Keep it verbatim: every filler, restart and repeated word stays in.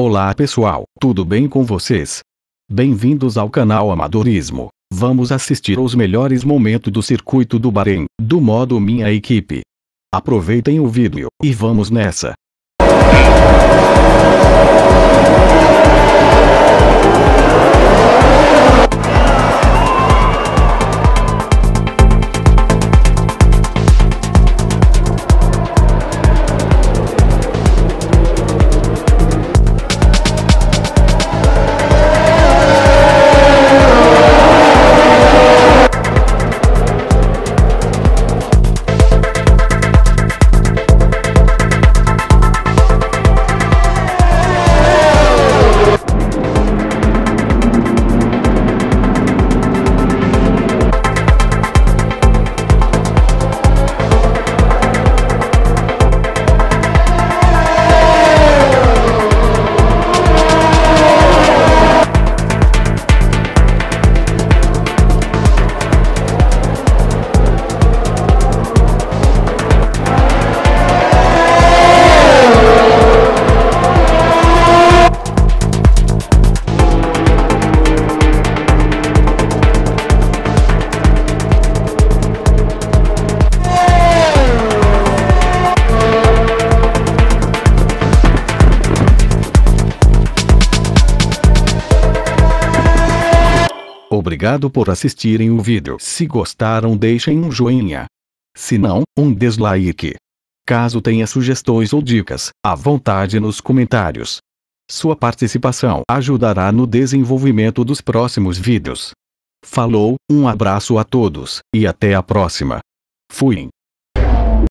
Olá pessoal, tudo bem com vocês? Bem-vindos ao canal Amadorismo. Vamos assistir aos melhores momentos do circuito do Bahrein, do modo Minha Equipe. Aproveitem o vídeo, e vamos nessa! Obrigado por assistirem o vídeo. Se gostaram, deixem um joinha. Se não, um dislike. Caso tenha sugestões ou dicas, à vontade nos comentários. Sua participação ajudará no desenvolvimento dos próximos vídeos. Falou, um abraço a todos, e até a próxima. Fui.